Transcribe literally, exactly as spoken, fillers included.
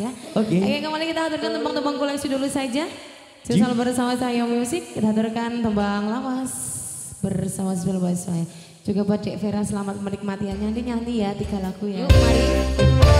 ya. Oke. Okay. Oke, kembali kita haturkan tembang-tembang Kulangsi dulu saja. Selalu bersama saya musik, kita haturkan tembang lawas bersama Sepuluh Voice. Juga buat Cik Vera selamat menikmatiannya, nanti nyanyi ya tiga lagu ya. Yuk, mari.